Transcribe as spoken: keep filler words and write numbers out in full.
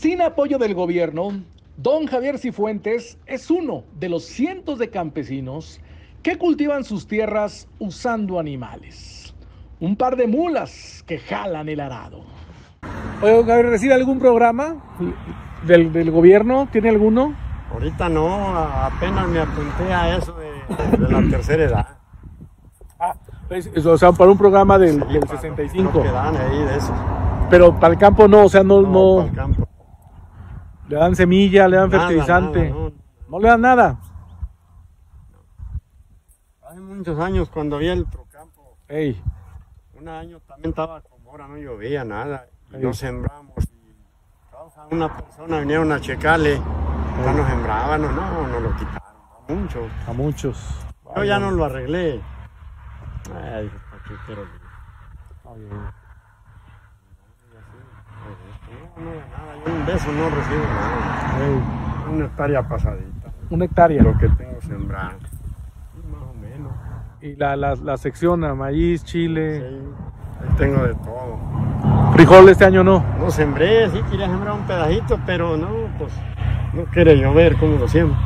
Sin apoyo del gobierno, don Javier Sifuentes es uno de los cientos de campesinos que cultivan sus tierras usando animales. Un par de mulas que jalan el arado. Oye, don Javier, ¿recibe algún programa del, del gobierno? ¿Tiene alguno? Ahorita no, apenas me apunté a eso de, de la tercera edad. Ah, pues, o sea, para un programa del, sí, del sesenta y cinco. Creo que dan ahí de eso. Pero para el campo no, o sea, no... no, para el campo. Le dan semilla, le dan nada, fertilizante. Nada, no. no le dan nada. Hace muchos años cuando había el ProCampo. Ey. Un año también estaba como ahora, no llovía nada. Y no sembramos. Y causa una persona vinieron a checarle. No nos sembraban, no, no, no lo quitaron. A muchos. A muchos. Yo Ay, ya no lo arreglé. Ay, ¿para qué quiero? Ay, No, no, nada, yo un beso no recibo nada. Hey. Una hectárea pasadita. ¿Una hectárea? Lo que tengo sembrado. Más o menos. ¿Y la, la, la secciona? ¿Maíz, chile? Sí, ahí tengo de todo. ¿Frijol este año no? No sembré, sí quería sembrar un pedacito, pero no, pues no quiere llover como lo siembro.